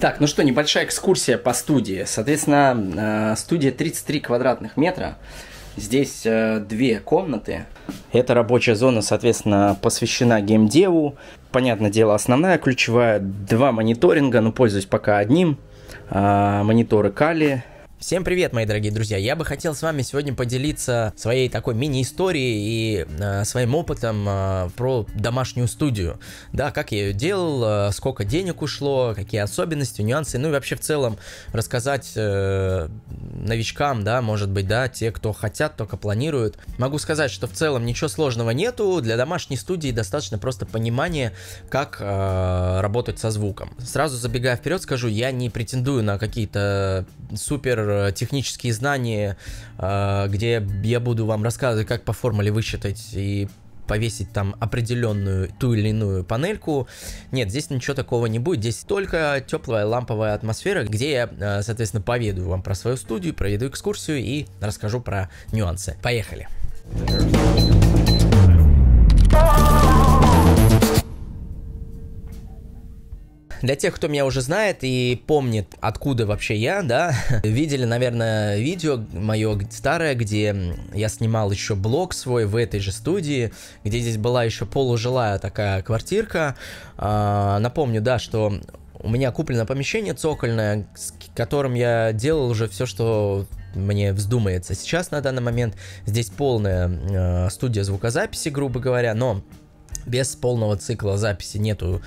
Так, ну что, небольшая экскурсия по студии. Соответственно, студия 33 квадратных метра. Здесь две комнаты. Эта рабочая зона, соответственно, посвящена геймдеву. Понятное дело, основная, ключевая. Два мониторинга, но пользуюсь пока одним. Мониторы Kali. Всем привет, мои дорогие друзья! Я бы хотел с вами сегодня поделиться своей такой мини-историей и своим опытом про домашнюю студию. Да, как я ее делал, сколько денег ушло, какие особенности, нюансы, ну и вообще в целом рассказать новичкам, да, может быть, да, те, кто хотят, только планируют. Могу сказать, что в целом ничего сложного нету, для домашней студии достаточно просто понимания, как работать со звуком. Сразу забегая вперед, скажу, я не претендую на какие-то супер технические знания, где я буду вам рассказывать, как по формуле высчитать и повесить там определенную ту или иную панельку. Нет, здесь ничего такого не будет. Здесь только теплая ламповая атмосфера, где я, соответственно, поведаю вам про свою студию, проведу экскурсию и расскажу про нюансы. Поехали! Для тех, кто меня уже знает и помнит, откуда вообще я, да, видели, наверное, видео мое старое, где я снимал еще блог свой в этой же студии, где здесь была еще полужилая такая квартирка. Напомню, да, что у меня куплено помещение цокольное, с которым я делал уже все, что мне вздумается. Сейчас, на данный момент, здесь полная студия звукозаписи, грубо говоря, но без полного цикла записи, нету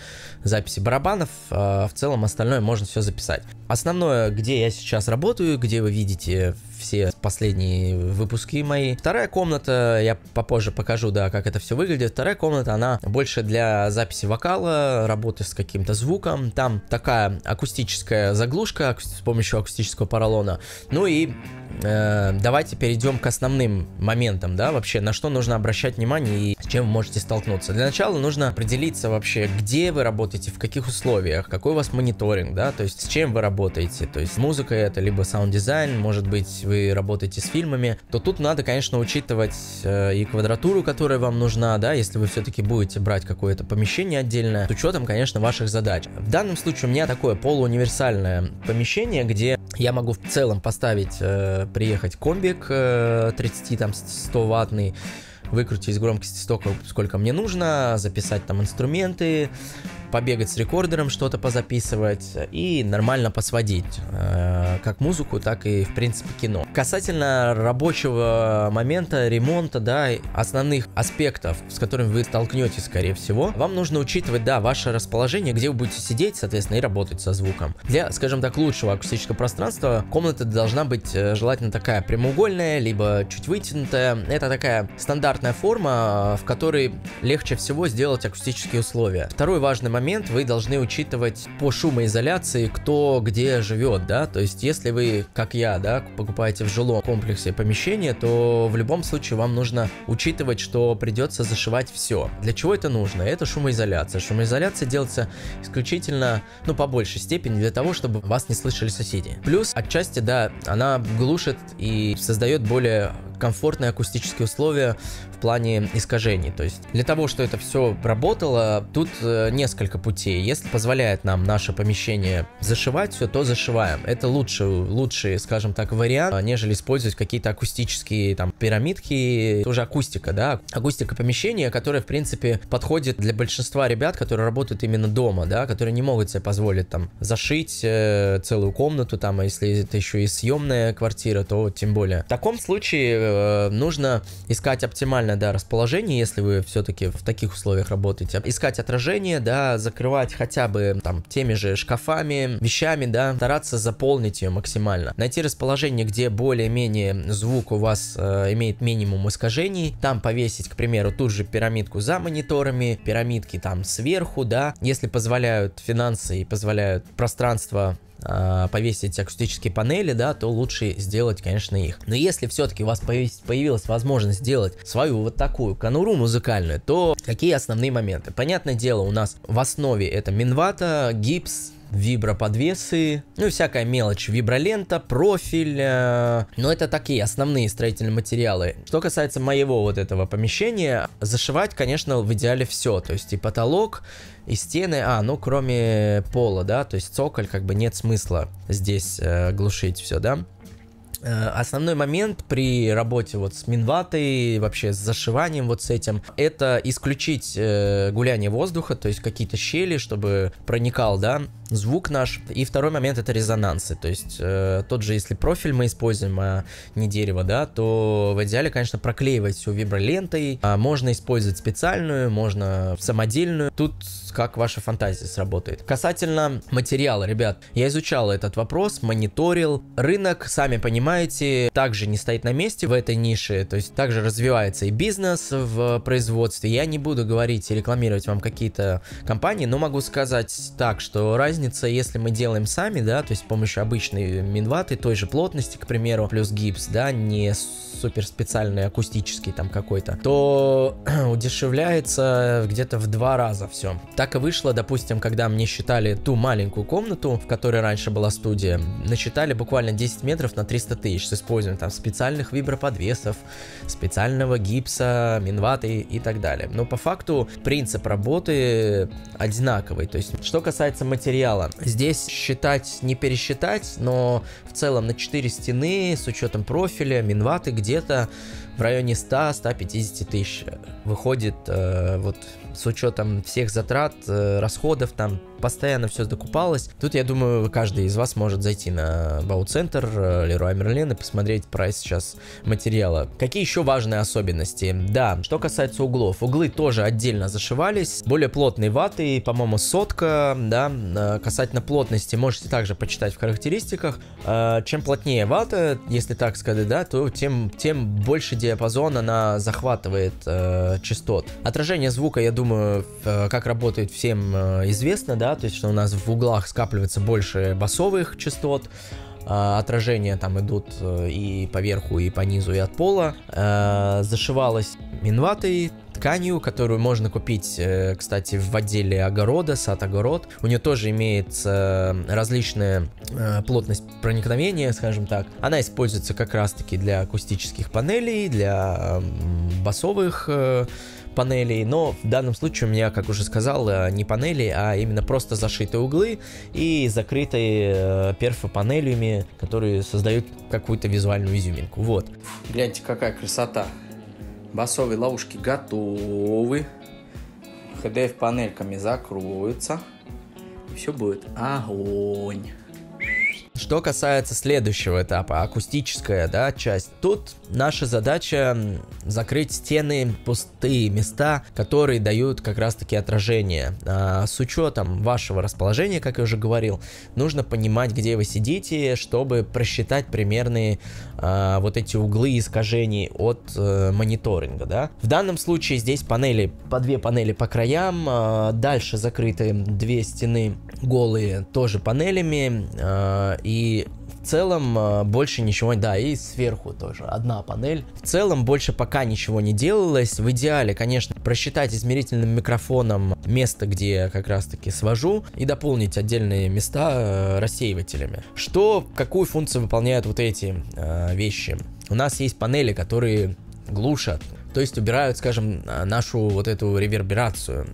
записи барабанов, в целом остальное можно все записать. Основное, где я сейчас работаю, где вы видите все последние выпуски мои. Вторая комната, я попозже покажу, да, как это все выглядит. Вторая комната, она больше для записи вокала, работы с каким-то звуком. Там такая акустическая заглушка с помощью акустического поролона. Ну и давайте перейдем к основным моментам, да, вообще, на что нужно обращать внимание и с чем вы можете столкнуться. Для начала нужно определиться вообще, где вы работаете, в каких условиях, какой у вас мониторинг, да, то есть с чем вы работаете, то есть музыка это, либо саунд-дизайн, может быть, вы работаете с фильмами, то тут надо, конечно, учитывать и квадратуру, которая вам нужна, да, если вы все-таки будете брать какое-то помещение отдельное, с учетом, конечно, ваших задач. В данном случае у меня такое полууниверсальное помещение, где я могу в целом поставить, приехать комбик 30-100 ваттный, выкрутить громкости столько, сколько мне нужно, записать там инструменты, побегать с рекордером, что-то позаписывать и нормально посводить как музыку, так и, в принципе, кино. Касательно рабочего момента, ремонта, да, основных аспектов, с которыми вы столкнетесь, скорее всего, вам нужно учитывать, да, ваше расположение, где вы будете сидеть, соответственно, и работать со звуком. Для, скажем так, лучшего акустического пространства комната должна быть желательно такая прямоугольная, либо чуть вытянутая. Это такая стандартная форма, в которой легче всего сделать акустические условия. Второй важный момент. Вы должны учитывать по шумоизоляции, кто где живет, да, то есть если вы, как я, да, покупаете в жилом комплексе помещение, то в любом случае вам нужно учитывать, что придется зашивать все. Для чего это нужно? Это шумоизоляция. Шумоизоляция делается исключительно, ну, по большей степени для того, чтобы вас не слышали соседи. Плюс, отчасти, да, она глушит и создает более комфортные акустические условия в плане искажений. То есть для того, чтобы это все работало, тут несколько путей. Если позволяет нам наше помещение зашивать все, то зашиваем. Это лучший, скажем так, вариант, нежели использовать какие-то акустические там пирамидки. Это уже акустика, да? Акустика помещения, которая, в принципе, подходит для большинства ребят, которые работают именно дома, да, которые не могут себе позволить там зашить целую комнату, там, а если это еще и съемная квартира, то тем более. В таком случае нужно искать оптимальное, да, расположение, если вы все-таки в таких условиях работаете. Искать отражение, да, закрывать хотя бы там теми же шкафами, вещами, да, стараться заполнить ее максимально. Найти расположение, где более-менее звук у вас имеет минимум искажений. Там повесить, к примеру, ту же пирамидку за мониторами, пирамидки там сверху, да. Если позволяют финансы и позволяют пространство повесить акустические панели, да, то лучше сделать, конечно, их. Но если все-таки у вас появилась возможность сделать свою вот такую конуру музыкальную, то какие основные моменты? Понятное дело, у нас в основе это минвата, гипс, виброподвесы, ну и всякая мелочь, вибролента, профиль, но это такие основные строительные материалы. Что касается моего вот этого помещения, зашивать, конечно, в идеале все, то есть и потолок, и стены, ну кроме пола, да, то есть цоколь, как бы нет смысла здесь глушить все, да. Основной момент при работе вот с минватой, вообще с зашиванием вот с этим, это исключить гуляние воздуха, то есть какие-то щели, чтобы проникал, да, звук наш. И второй момент — это резонансы, то есть тот же, если профиль мы используем, а не дерево, да, то в идеале, конечно, проклеивать все вибролентой, можно использовать специальную, можно самодельную, тут как ваша фантазия сработает. Касательно материала, ребят, я изучал этот вопрос, мониторил, рынок, сами понимаете, также не стоит на месте в этой нише, то есть также развивается и бизнес в производстве. Я не буду говорить и рекламировать вам какие-то компании, но могу сказать так, что разница, если мы делаем сами, да, то есть с помощью обычной минваты, той же плотности, к примеру, плюс гипс, да, не супер специальный акустический там какой-то, то удешевляется где-то в 2 раза все. Так и вышло, допустим, когда мне считали ту маленькую комнату, в которой раньше была студия, насчитали буквально 10 метров на 300 тысяч с использованием там специальных виброподвесов, специального гипса, минваты и так далее. Но по факту принцип работы одинаковый. То есть, что касается материала, здесь считать не пересчитать, но в целом на 4 стены с учетом профиля минваты где-то в районе 100-150 тысяч выходит, вот с учетом всех затрат, расходов, там постоянно все докупалось. Тут, я думаю, каждый из вас может зайти на Бау-центр, Леруа Мерлен и посмотреть прайс сейчас материала. Какие еще важные особенности? Да, что касается углов. Углы тоже отдельно зашивались. Более плотные ваты, по-моему, 100, да. Касательно плотности, можете также почитать в характеристиках. Чем плотнее вата, если так сказать, да, то тем больше диапазон она захватывает частот. Отражение звука, я думаю, как работает, всем известно, да, то есть, что у нас в углах скапливается больше басовых частот, отражения там идут и по верху, и по низу, и от пола. Зашивалась минватой, тканью, которую можно купить, кстати, в отделе огорода, сад-огород. У нее тоже имеется различная плотность проникновения, скажем так. Она используется как раз-таки для акустических панелей, для басовых панелей, но в данном случае у меня, как уже сказал, не панели, а именно просто зашитые углы и закрытые перфопанелями, которые создают какую-то визуальную изюминку. Вот. Гляньте, какая красота. Басовые ловушки готовы. HDF панельками закроются. И все будет огонь. Что касается следующего этапа, акустическая, да, часть, тут наша задача закрыть стены, пустые места, которые дают как раз-таки отражение. С учетом вашего расположения, как я уже говорил, нужно понимать, где вы сидите, чтобы просчитать примерные вот эти углы искажений от мониторинга, да. В данном случае здесь панели, по 2 панели по краям, дальше закрыты 2 стены голые тоже панелями, и в целом больше ничего, да, и сверху тоже 1 панель. В целом больше пока ничего не делалось. В идеале, конечно, просчитать измерительным микрофоном место, где я как раз-таки свожу, и дополнить отдельные места рассеивателями. Какую функцию выполняют вот эти вещи? У нас есть панели, которые глушат, то есть убирают, скажем, нашу вот эту реверберацию.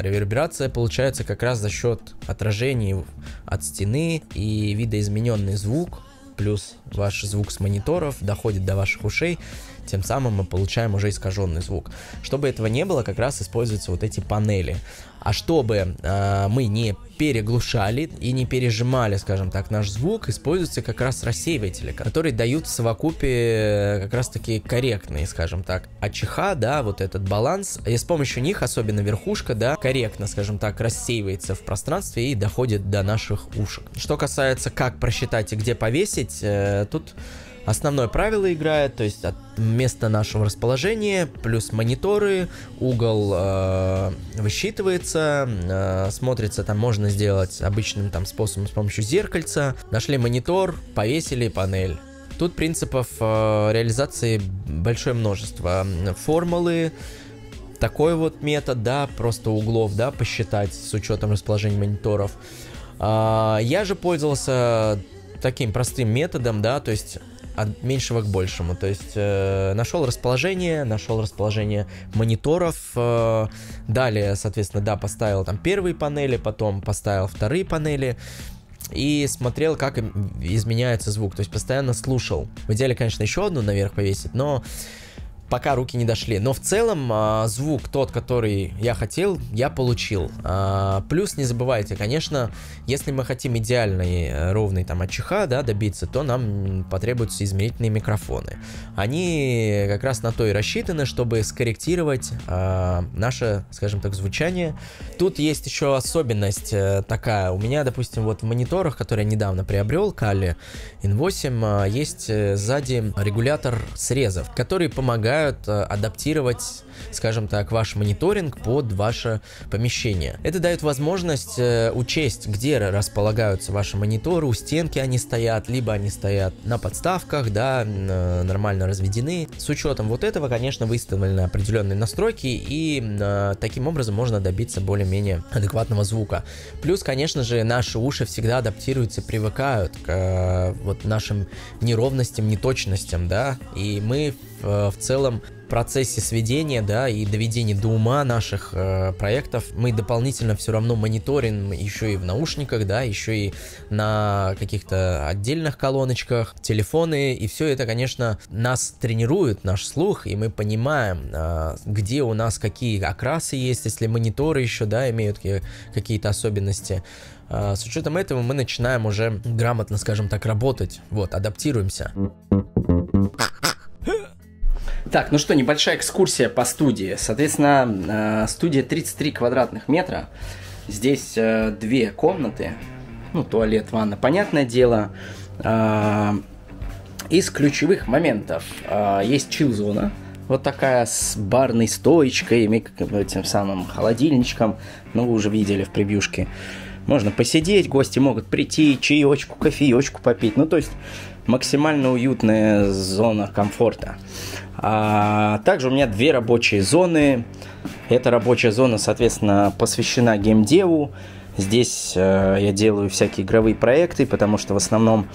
Реверберация получается как раз за счет отражений от стены, и видоизмененный звук, плюс ваш звук с мониторов доходит до ваших ушей, тем самым мы получаем уже искаженный звук. Чтобы этого не было, как раз используются вот эти панели. А чтобы мы не переглушали и не пережимали, скажем так, наш звук, используются как раз рассеиватели, которые дают в совокупе как раз-таки корректные, скажем так, АЧХ, да, вот этот баланс. И с помощью них, особенно верхушка, да, корректно, скажем так, рассеивается в пространстве и доходит до наших ушек. Что касается, как просчитать и где повесить, тут основное правило играет, то есть от места нашего расположения, плюс мониторы, угол высчитывается, смотрится, там можно сделать обычным там способом с помощью зеркальца. Нашли монитор, повесили панель. Тут принципов реализации большое множество. Формулы, такой вот метод, да, просто углов, да, посчитать с учетом расположения мониторов. Я же пользовался таким простым методом, да, то есть от меньшего к большему. То есть нашел расположение мониторов, далее, соответственно, да, поставил там первые панели, потом поставил вторые панели и смотрел, как изменяется звук, то есть постоянно слушал. В идеале, конечно, еще одну наверх повесить, но пока руки не дошли. Но в целом звук тот, который я хотел, я получил. Плюс не забывайте, конечно, если мы хотим идеальный ровный там от чиха, да, добиться, то нам потребуются измерительные микрофоны. Они как раз на то и рассчитаны, чтобы скорректировать наше, скажем так, звучание. Тут есть еще особенность такая. У меня, допустим, вот в мониторах, которые я недавно приобрел, Kali N8, есть сзади регулятор срезов, который помогает адаптировать, скажем так, ваш мониторинг под ваше помещение. Это дает возможность учесть, где располагаются ваши мониторы, у стенки они стоят, либо они стоят на подставках, да, нормально разведены. С учетом вот этого, конечно, выставлены определенные настройки, и таким образом можно добиться более-менее адекватного звука. Плюс, конечно же, наши уши всегда адаптируются, привыкают к вот нашим неровностям, неточностям, да, и мы в целом в процессе сведения, да, и доведения до ума наших проектов мы дополнительно все равно мониторим еще и в наушниках, да, еще и на каких-то отдельных колоночках, телефоны, и все это, конечно, нас тренирует, наш слух, и мы понимаем, где у нас какие окрасы есть, если мониторы еще, да, имеют какие-то особенности. С учетом этого мы начинаем уже грамотно, скажем так, работать, вот, адаптируемся. Так, ну что, небольшая экскурсия по студии. Соответственно, студия 33 квадратных метра. Здесь две комнаты. Ну, туалет, ванна, понятное дело. Из ключевых моментов есть чил-зона. Вот такая с барной стоечкой, тем самым холодильничком. Ну, вы уже видели в превьюшке. Можно посидеть, гости могут прийти, чаечку, кофеечку попить. Ну, то есть максимально уютная зона комфорта. Также у меня две рабочие зоны. Эта рабочая зона, соответственно, посвящена геймдеву. Здесь я делаю всякие игровые проекты, потому что в основном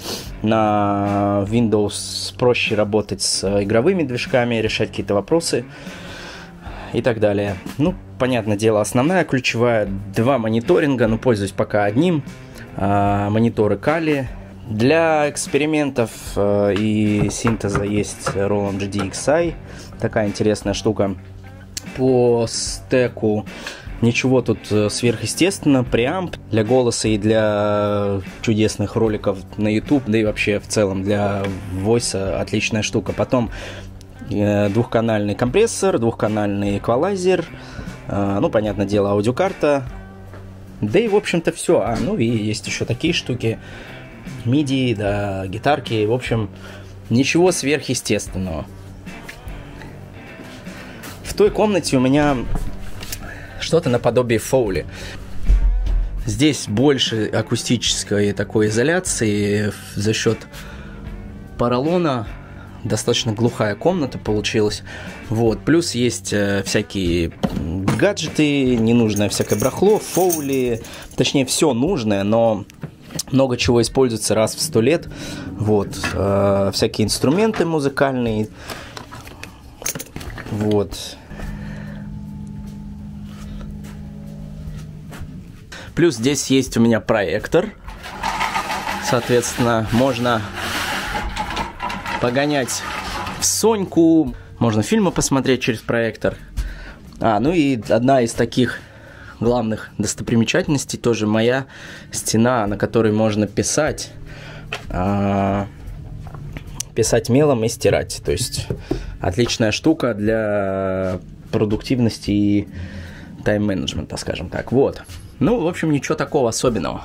на Windows проще работать с игровыми движками, решать какие-то вопросы и так далее. Ну, понятное дело, основная, ключевая, два мониторинга, но пользуюсь пока одним. Мониторы Kali. Для экспериментов и синтеза есть Roland GDXI, такая интересная штука. По стеку ничего тут сверхъестественно, преамп для голоса и для чудесных роликов на YouTube, да и вообще в целом для войса отличная штука. Потом двухканальный компрессор, двухканальный эквалайзер, ну, понятное дело, аудиокарта, да и, в общем-то, все. Ну и есть еще такие штуки. Миди, да, гитарки, в общем, ничего сверхъестественного. В той комнате у меня что-то наподобие фоули. Здесь больше акустической такой изоляции за счет поролона. Достаточно глухая комната получилась. Вот. Плюс есть всякие гаджеты, ненужное всякое брахло, фоули, точнее, все нужное, но много чего используется раз в 100 лет. Вот. Всякие инструменты музыкальные. Вот. Плюс здесь есть у меня проектор. Соответственно, можно погонять в Соньку. Можно фильмы посмотреть через проектор. Ну и одна из таких главных достопримечательностей тоже моя стена, на которой можно писать, писать мелом и стирать. То есть отличная штука для продуктивности и тайм-менеджмента, скажем так. Вот. Ну, в общем, ничего такого особенного.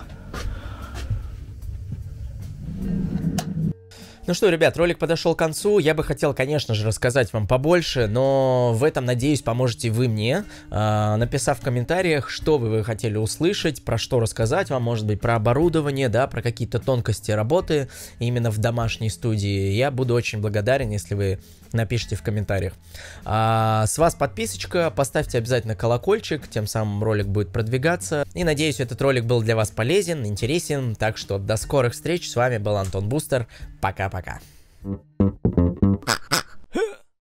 Ну что, ребят, ролик подошел к концу. Я бы хотел, конечно же, рассказать вам побольше, но в этом, надеюсь, поможете вы мне, написав в комментариях, что вы хотели услышать, про что рассказать вам, может быть, про оборудование, да, про какие-то тонкости работы именно в домашней студии. Я буду очень благодарен, если вы напишите в комментариях. С вас подписочка, поставьте обязательно колокольчик, тем самым ролик будет продвигаться. И надеюсь, этот ролик был для вас полезен, интересен. Так что до скорых встреч, с вами был Антон Бустер, пока-пока.